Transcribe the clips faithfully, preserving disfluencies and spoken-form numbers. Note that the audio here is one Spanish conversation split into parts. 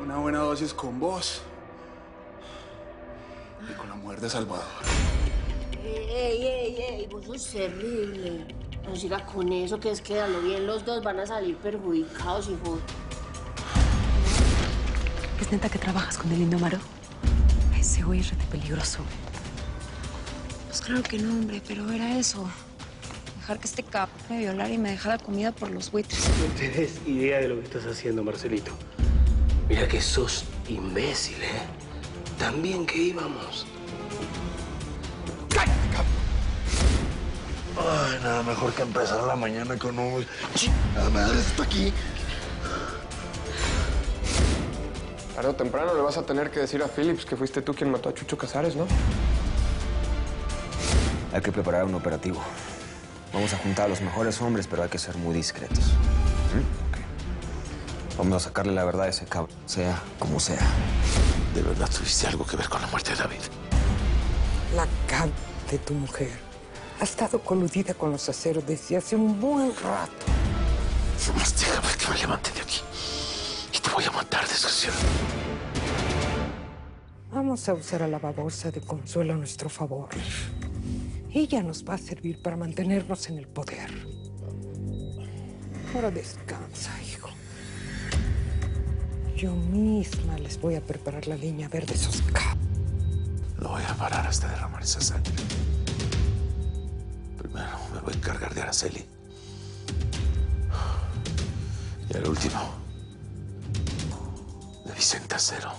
Una buena dosis con vos y con la mujer de Salvador. Ey, ey, ey, vos sos terrible. No sigas con eso, que es que a lo bien los dos van a salir perjudicados, hijo. ¿Es neta que trabajas con el Indio Amaro? Ese güey es rete peligroso. Pues claro que no, hombre, pero era eso. Dejar que este capo me violara y me dejara comida por los buitres. No tenés idea de lo que estás haciendo, Marcelito. Mira que sos imbécil, ¿eh? Tan bien que íbamos. ¡Cállate, capo! Ay, nada mejor que empezar la mañana con un... ¡Nada madre, esto aquí! Tarde o temprano le vas a tener que decir a Phillips que fuiste tú quien mató a Chucho Casares, ¿no? Hay que preparar un operativo. Vamos a juntar a los mejores hombres, pero hay que ser muy discretos. ¿Mm? Okay. Vamos a sacarle la verdad a ese cabrón, sea como sea. ¿De verdad tuviste algo que ver con la muerte de David? La cara de tu mujer ha estado coludida con los aceros desde hace un buen rato. Nomás déjame que me levante de aquí y te voy a matar, desgraciado. Vamos a usar a la babosa de Consuelo a nuestro favor. Ella nos va a servir para mantenernos en el poder. Ahora descansa, hijo. Yo misma les voy a preparar la línea verde esos cap. Lo voy a parar hasta derramar esa sangre. Primero me voy a encargar de Araceli. Y al último, de Vicenta Acero.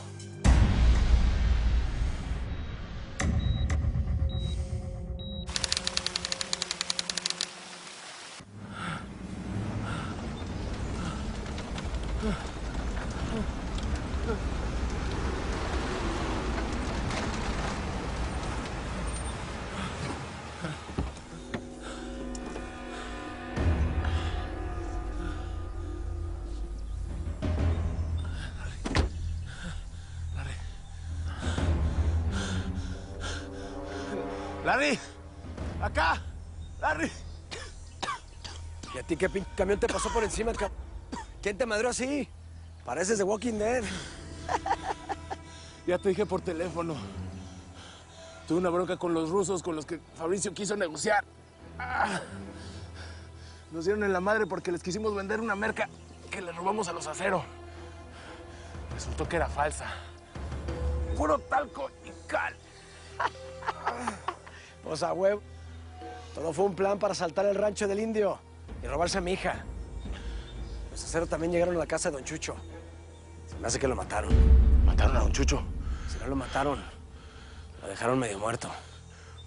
¡Larry! ¡Acá! ¡Larry! ¿Y a ti qué pinche camión te pasó por encima, cabrón? ¿Quién te madreó así? Pareces de Walking Dead. Ya te dije por teléfono. Tuve una bronca con los rusos con los que Fabricio quiso negociar. Nos dieron en la madre porque les quisimos vender una merca que le robamos a los aceros. Resultó que era falsa. Puro talco y cal. O sea, huevo. Todo fue un plan para asaltar el rancho del Indio y robarse a mi hija. Los aceros también llegaron a la casa de don Chucho. Se me hace que lo mataron. ¿Mataron a don Chucho? Si no lo mataron, lo dejaron medio muerto.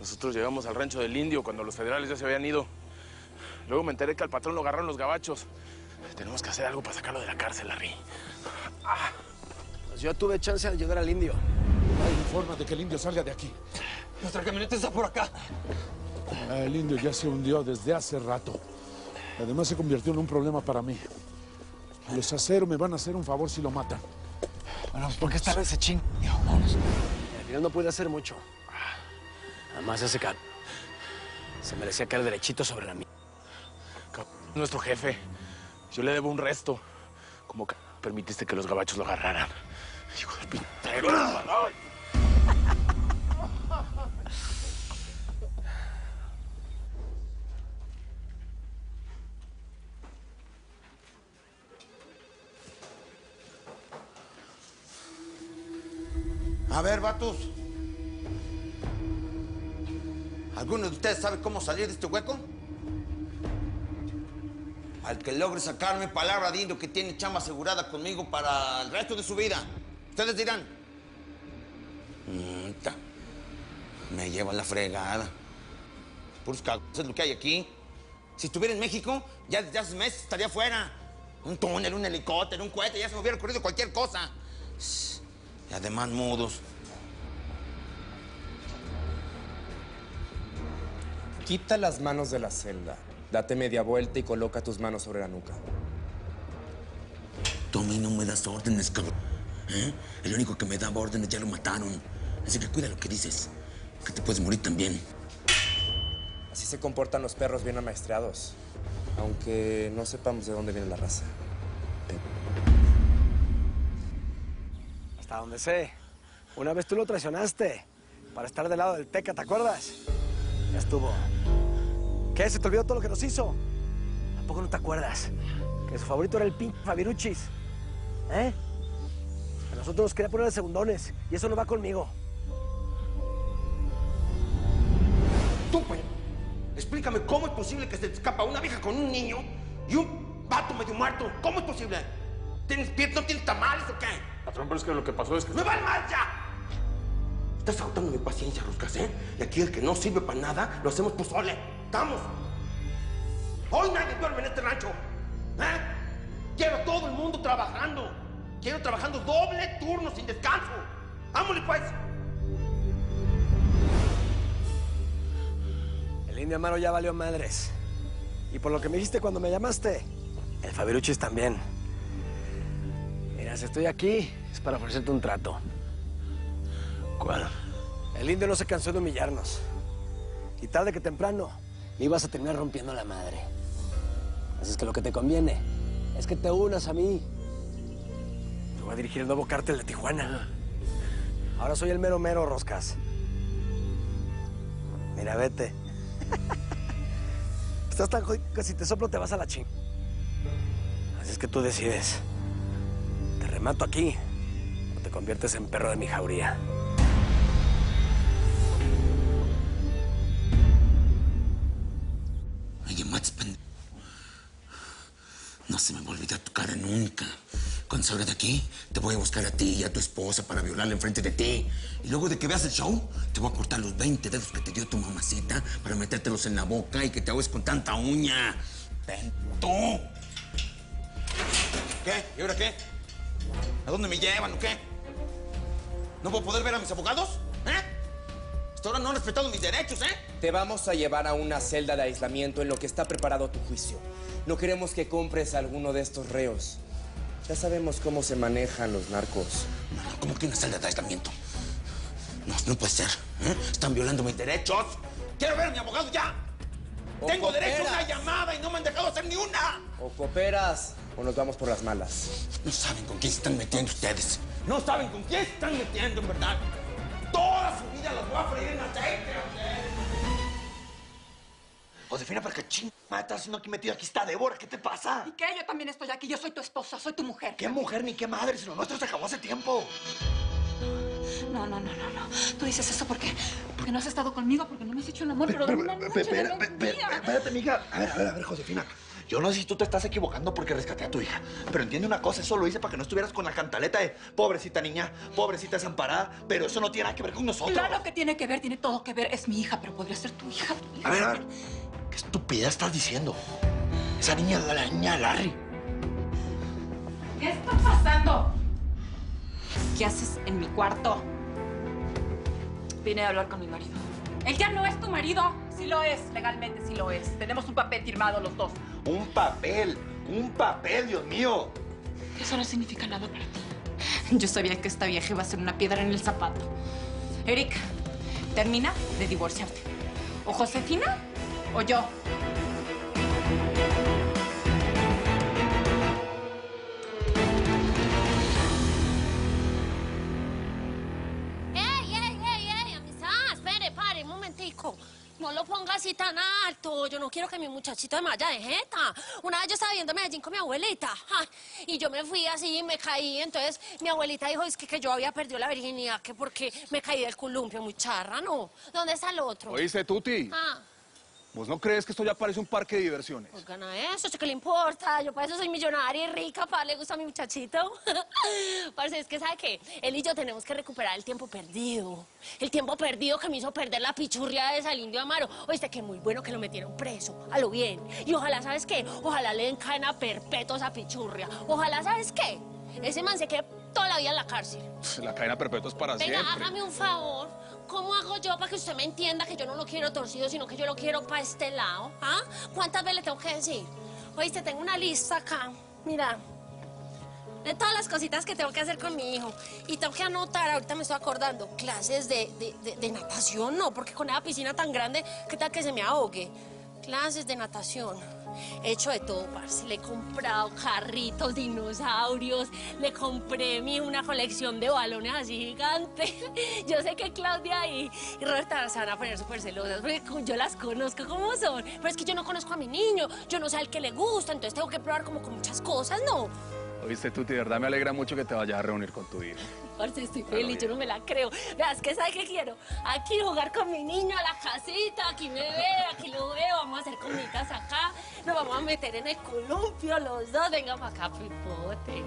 Nosotros llegamos al rancho del Indio cuando los federales ya se habían ido. Luego me enteré que al patrón lo agarraron los gabachos. Tenemos que hacer algo para sacarlo de la cárcel, Larry. Ah. Pues yo tuve chance de ayudar al Indio. Hay forma de que el Indio salga de aquí. Nuestra camioneta está por acá. El Indio ya se hundió desde hace rato. Además, se convirtió en un problema para mí. Los aceros me van a hacer un favor si lo matan. Bueno, ¿por qué esta vez se ching? Al final no pude hacer mucho. Además, ese cabrón se merecía caer derechito sobre la mía. Nuestro jefe. Yo le debo un resto. ¿Cómo permitiste que los gabachos lo agarraran? Hijo del pintero. A ver, vatos. ¿Alguno de ustedes sabe cómo salir de este hueco? Al que logre sacarme, palabra de Indio que tiene chamba asegurada conmigo para el resto de su vida. Ustedes dirán. Me lleva la fregada. Puros cagos es lo que hay aquí. Si estuviera en México, ya desde hace meses estaría afuera. Un túnel, un helicóptero, un cohete, ya se me hubiera ocurrido cualquier cosa. Y además mudos. Quita las manos de la celda. Date media vuelta y coloca tus manos sobre la nuca. Tú a mí no me das órdenes, cabrón. ¿Eh? El único que me daba órdenes ya lo mataron. Así que cuida lo que dices, que te puedes morir también. Así se comportan los perros bien amaestreados, aunque no sepamos de dónde viene la raza. Hasta donde sé. Una vez tú lo traicionaste para estar del lado del Teca, ¿te acuerdas? Ya estuvo. ¿Qué? ¿Se te olvidó todo lo que nos hizo? ¿Tampoco no te acuerdas? Que su favorito era el pinche Fabiruchis. ¿Eh? A nosotros nos quería poner de segundones y eso no va conmigo. Tú, pues, explícame cómo es posible que se te escapa una vieja con un niño y un vato medio muerto. ¿Cómo es posible? ¿Tienes pies? ¿No tienes tamales o qué? Patrón, pero es que lo que pasó es que... ¡Me va el mal ya! Estás agotando mi paciencia, Ruscas, ¿eh? Y aquí el que no sirve para nada, lo hacemos pozole. ¡Estamos! Hoy nadie duerme en este rancho, ¿eh? Quiero a todo el mundo trabajando. Quiero trabajando doble turno sin descanso. ¡Vámonos, pues! El Indio Amaro ya valió madres. Y por lo que me dijiste cuando me llamaste, el Fabiruchis también. Mira, si estoy aquí es para ofrecerte un trato. ¿Cuál? El Indio no se cansó de humillarnos. Y tarde que temprano le ibas a terminar rompiendo la madre. Así es que lo que te conviene es que te unas a mí. Yo voy a dirigir el nuevo cártel de Tijuana. Ahora soy el mero mero, Roscas. Mira, vete. Estás tan jodido que si te soplo te vas a la ching. Así es que tú decides. Te remato aquí o te conviertes en perro de mi jauría. Oye, Matspende, no se me va a olvidar tu cara nunca. Cuando salga de aquí, te voy a buscar a ti y a tu esposa para violarla enfrente de ti. Y luego de que veas el show, te voy a cortar los veinte dedos que te dio tu mamacita para metértelos en la boca y que te ahogues con tanta uña. ¡Ven tú! ¿Qué? ¿Y ahora qué? ¿A dónde me llevan o qué? ¿No voy a poder ver a mis abogados? ¿Eh? Hasta ahora no han respetado mis derechos, ¿eh? Te vamos a llevar a una celda de aislamiento en lo que está preparado tu juicio. No queremos que compres a alguno de estos reos. Ya sabemos cómo se manejan los narcos. No, no, ¿cómo que una celda de aislamiento? No, no puede ser, ¿eh? Están violando mis derechos. ¡Quiero ver a mi abogado ya! O ¡Tengo cooperas. derecho a una llamada y no me han dejado hacer ni una! O cooperas o nos vamos por las malas. No saben con quién se están metiendo ustedes. No saben con quién se están metiendo, en verdad. Toda su vida los voy a freír en aceite. Josefina, ¿para qué chingada estás haciendo aquí metida? Aquí está Débora, ¿qué te pasa? ¿Y qué? Yo también estoy aquí, yo soy tu esposa, soy tu mujer. ¿Qué mujer ni qué madre? Si lo nuestro se acabó hace tiempo. No, no, no, no, no. Tú dices eso porque, porque no has estado conmigo, porque no me has hecho el amor, pero de una noche, de los días. Espérate, mija. A ver, a ver, a ver, Josefina. Yo no sé si tú te estás equivocando porque rescaté a tu hija, pero entiende una cosa, eso lo hice para que no estuvieras con la cantaleta de pobrecita niña, pobrecita desamparada, pero eso no tiene nada que ver con nosotros. Claro que tiene que ver, tiene todo que ver. Es mi hija, pero podría ser tu hija, tu hija. A ver, a ver, ¿qué estupidez estás diciendo? Esa niña, la niña Larry. ¿Qué está pasando? ¿Qué haces en mi cuarto? Vine a hablar con mi marido. Él ya no es tu marido. Sí lo es, legalmente sí lo es. Tenemos un papel firmado los dos. Un papel, un papel, Dios mío. Eso no significa nada para ti. Yo sabía que esta vieja iba a ser una piedra en el zapato. Erika, termina de divorciarte. O Josefina o yo. ¡Ey, ey, ey, ey! Amistad, espere, pare, un momentico. No lo ponga así tan alto. Yo no quiero que mi muchachito de malla de jeta. Una vez yo estaba viendo Medellín con mi abuelita. Ja, y yo me fui así y me caí. Entonces mi abuelita dijo es que, que yo había perdido la virginidad, que porque me caí del columpio, muy charra, ¿no? ¿Dónde está el otro? Oíste, Tuti. Ah. ¿Vos no crees que esto ya parece un parque de diversiones? Pues gana eso, ¿qué le importa? Yo para eso soy millonaria y rica, para le gusta a mi muchachito. Parce, es que ¿sabe qué? Él y yo tenemos que recuperar el tiempo perdido. El tiempo perdido que me hizo perder la pichurria de esa Indio Amaro. Oíste, que muy bueno que lo metieron preso, a lo bien. Y ojalá, ¿sabes qué? Ojalá le den cadena perpetua a esa pichurria. Ojalá, ¿sabes qué? Ese man se quede toda la vida en la cárcel. La cadena perpetua es para Venga, siempre. Venga, hágame un favor. ¿Cómo hago yo para que usted me entienda que yo no lo quiero torcido, sino que yo lo quiero para este lado? ¿Ah? ¿Cuántas veces le tengo que decir? Oíste, tengo una lista acá, mira, de todas las cositas que tengo que hacer con mi hijo. Y tengo que anotar, ahorita me estoy acordando, clases de, de, de, de natación, no, porque con esa piscina tan grande, ¿qué tal que se me ahogue? Clases de natación. He hecho de todo, parce. Le he comprado carritos, dinosaurios, le compré mi, una colección de balones así gigantes. Yo sé que Claudia y, y Roberta se van a poner súper celosas, porque yo las conozco como son. Pero es que yo no conozco a mi niño, yo no sé al que le gusta, entonces tengo que probar como con muchas cosas, ¿no? Oíste, Tuti, de verdad me alegra mucho que te vayas a reunir con tu hijo. Parce, estoy feliz, yo no me la creo. Veas, es que ¿sabe qué quiero? Aquí jugar con mi niño a la casita, aquí me ve, aquí lo veo, vamos a hacer comidas acá, nos vamos a meter en el columpio los dos, venga para acá, pipote.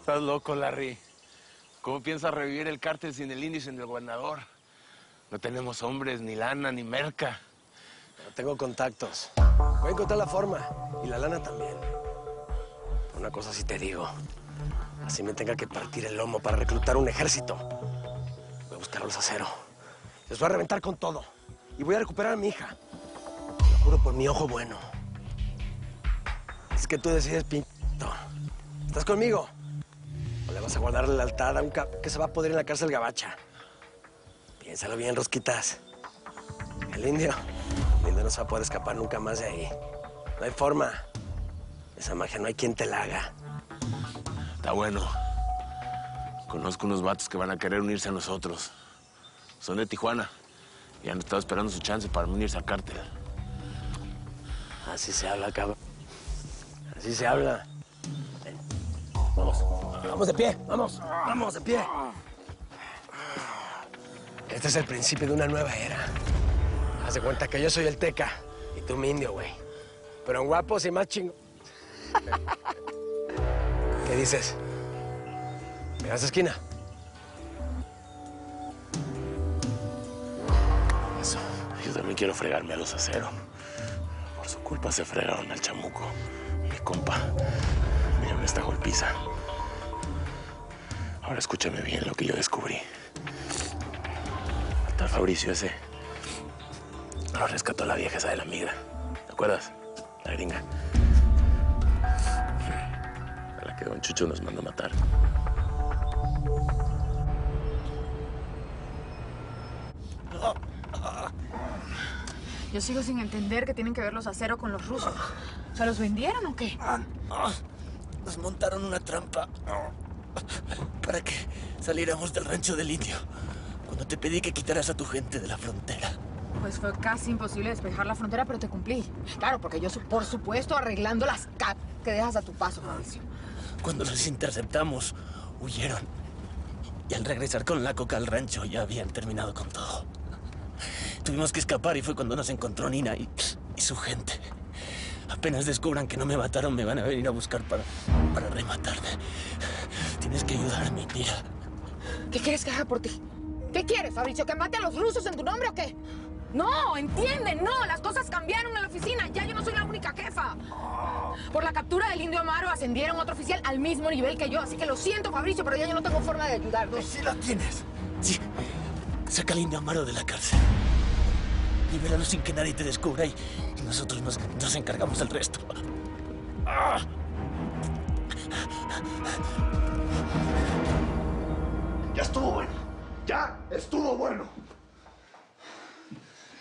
Estás loco, Larry. ¿Cómo piensas revivir el cártel sin el índice en el gobernador? No tenemos hombres, ni lana, ni merca. Pero tengo contactos. Voy a encontrar la forma, y la lana también. Una cosa sí te digo. Así me tenga que partir el lomo para reclutar un ejército. Voy a buscar a los Acero. Les voy a reventar con todo. Y voy a recuperar a mi hija. Lo juro por mi ojo bueno. Es que tú decides, pinto. ¿Estás conmigo? ¿O le vas a guardar la lealtad a un cap que se va a poder en la cárcel gabacha? Piénsalo bien, Rosquitas. El indio. El indio no se va a poder escapar nunca más de ahí. No hay forma. Esa magia no hay quien te la haga. Está bueno. Conozco unos vatos que van a querer unirse a nosotros. Son de Tijuana y han estado esperando su chance para unirse al cártel. Así se habla, cabrón. Así se habla. Ven. Vamos. Vamos de pie. Vamos. Vamos de pie. Este es el principio de una nueva era. Haz de cuenta que yo soy el Teca y tú mi indio, güey. Pero guapos y más chingos. ¿Qué dices? ¿Me das esquina? Eso. Yo también quiero fregarme a los Acero. Por su culpa se fregaron al chamuco. Mi compa. Mírame esta golpiza. Ahora escúchame bien lo que yo descubrí. El tal Fabricio ese. Lo rescató la vieja esa de la migra. ¿Te acuerdas? La gringa. Que don Chucho nos mandó matar. Yo sigo sin entender qué tienen que ver los Acero con los rusos. ¿Se los vendieron o qué? Nos montaron una trampa para que saliéramos del rancho del indio cuando te pedí que quitaras a tu gente de la frontera. Pues fue casi imposible despejar la frontera, pero te cumplí. Claro, porque yo, por supuesto, arreglando las cap que dejas a tu paso, Fabricio. Cuando los interceptamos, huyeron. Y al regresar con la coca al rancho, ya habían terminado con todo. Tuvimos que escapar y fue cuando nos encontró Nina y, y su gente. Apenas descubran que no me mataron, me van a venir a buscar para, para rematarme. Tienes que ayudarme, mira. ¿Qué quieres que haga por ti? ¿Qué quieres, Fabricio? ¿Que mate a los rusos en tu nombre o qué? No, entienden, no, las cosas cambiaron en la oficina, ya yo no soy la única jefa. Por la captura del indio Amaro ascendieron otro oficial al mismo nivel que yo, así que lo siento, Fabricio, pero ya yo no tengo forma de ayudarte. Sí la tienes. Sí, saca al indio Amaro de la cárcel. Libéralo sin que nadie te descubra y nosotros nos, nos encargamos del resto. ¡Ah! Ya estuvo bueno, ya estuvo bueno.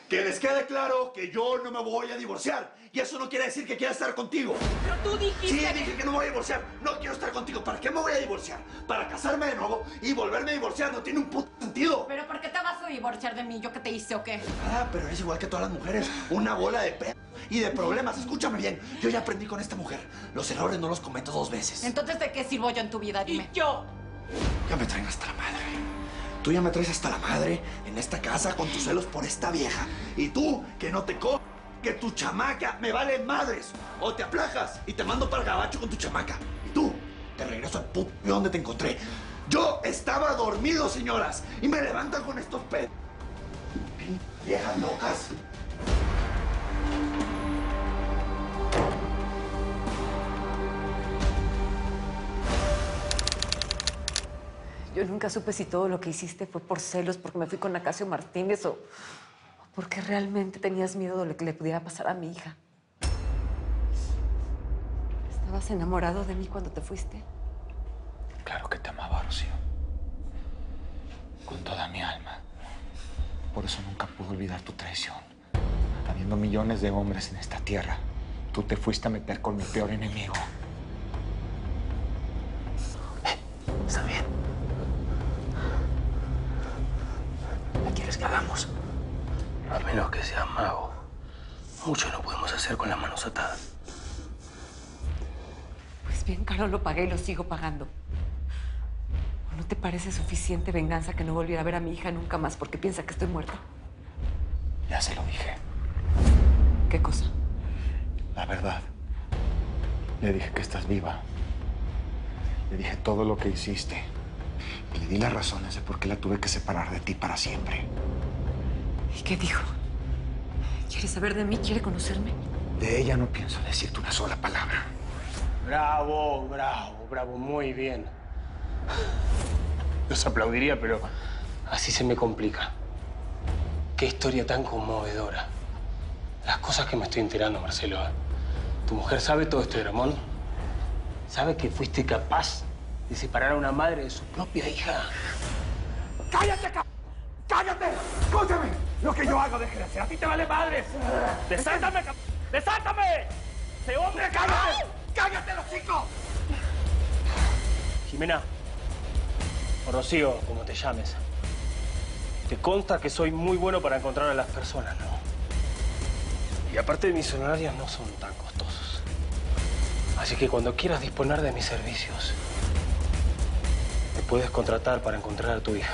Que les quede claro que yo no me voy a divorciar. Y eso no quiere decir que quiera estar contigo. Pero tú dijiste... Sí, que... dije que no me voy a divorciar. No quiero estar contigo. ¿Para qué me voy a divorciar? Para casarme de nuevo y volverme a divorciar. No tiene un puto sentido. ¿Pero por qué te vas a divorciar de mí? ¿Yo qué te hice o qué? Ah, pero eres igual que todas las mujeres. Una bola de p... y de problemas. Escúchame bien. Yo ya aprendí con esta mujer. Los errores no los cometo dos veces. Entonces, ¿de qué sirvo yo en tu vida? Dime. ¿Y yo? Ya me traen hasta la madre. Tú ya me traes hasta la madre en esta casa con tus celos por esta vieja. Y tú, que no te co... que tu chamaca me vale madres. O te aplajas y te mando para el gabacho con tu chamaca. Y tú, te regreso al puto donde te encontré. Yo estaba dormido, señoras. Y me levantan con estos ped... viejas locas. Yo nunca supe si todo lo que hiciste fue por celos, porque me fui con Acacio Martínez o, o porque realmente tenías miedo de lo que le pudiera pasar a mi hija. ¿Estabas enamorado de mí cuando te fuiste? Claro que te amaba, Rocío. Con toda mi alma. Por eso nunca pude olvidar tu traición. habiendo millones de hombres en esta tierra, tú te fuiste a meter con mi peor enemigo. Eh, está bien. ¿Qué quieres que hagamos? A menos que sea mago, mucho no podemos hacer con las manos atadas. Pues bien, Carol, lo pagué y lo sigo pagando. ¿No te parece suficiente venganza que no volviera a ver a mi hija nunca más porque piensa que estoy muerta? Ya se lo dije. ¿Qué cosa? La verdad. Le dije que estás viva. Le dije todo lo que hiciste. Y le di las razones de por qué la tuve que separar de ti para siempre. ¿Y qué dijo? ¿Quiere saber de mí? ¿Quiere conocerme? De ella no pienso decirte una sola palabra. Bravo, bravo, bravo. Muy bien. Los aplaudiría, pero así se me complica. Qué historia tan conmovedora. Las cosas que me estoy enterando, Marcelo. Tu mujer sabe todo este dramón. Sabe que fuiste capaz de separar a una madre de su propia hija. ¡Cállate, cabrón! ¡Cállate! ¡Escúchame! Lo que yo hago, deje de hacer. ¡A ti te vale madres! ¡Desátame, cabrón! ¡Desátame! ¡Se hombre, cállate! ¡Cállate, los chicos! Jimena, o Rocío, como te llames, te consta que soy muy bueno para encontrar a las personas, ¿no? Y aparte, mis honorarios no son tan costosos. Así que cuando quieras disponer de mis servicios, me puedes contratar para encontrar a tu hija.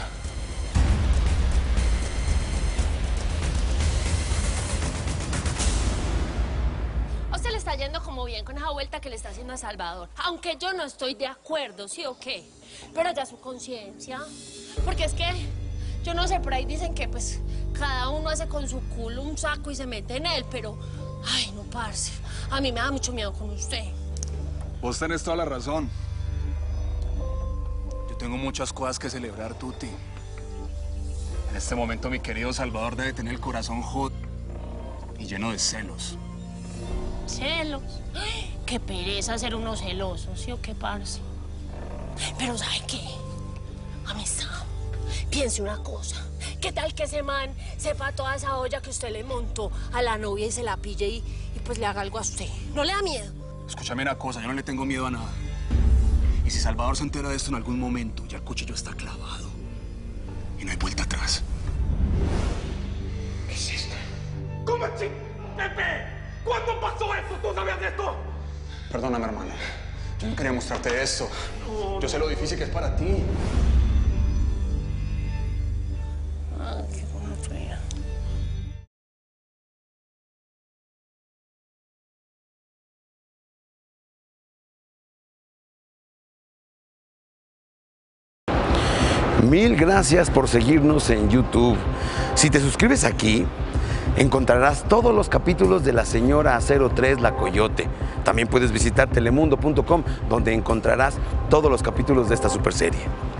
Está yendo como bien con esa vuelta que le está haciendo a Salvador, aunque yo no estoy de acuerdo, ¿sí o qué? Pero ya su conciencia, porque es que yo no sé, por ahí dicen que pues cada uno hace con su culo un saco y se mete en él, pero ay no, parce, a mí me da mucho miedo con usted. Vos tenés toda la razón. Yo tengo muchas cosas que celebrar, Tuti. En este momento mi querido Salvador debe tener el corazón jodido y lleno de celos. Celos. ¡Ay, qué pereza ser uno celoso! ¿Sí o qué, parce? Pero ¿sabe qué? Amistad, piense una cosa. ¿Qué tal que ese man sepa toda esa olla que usted le montó a la novia y se la pille y, y pues le haga algo a usted? ¿No le da miedo? Escúchame una cosa, yo no le tengo miedo a nada. Y si Salvador se entera de esto en algún momento, ya el cuchillo está clavado. Y no hay vuelta atrás. ¿Qué es esto? ¿Cómo ching... Pepe? ¿Cuándo pasó eso? ¿Tú sabías de esto? Perdóname, hermano. Yo no quería mostrarte esto. No, yo sé lo difícil que es para ti. Ay, qué buena fría. Mil gracias por seguirnos en YouTube. Si te suscribes aquí, encontrarás todos los capítulos de La Señora cero tres La Coyote. También puedes visitar telemundo punto com, donde encontrarás todos los capítulos de esta super serie.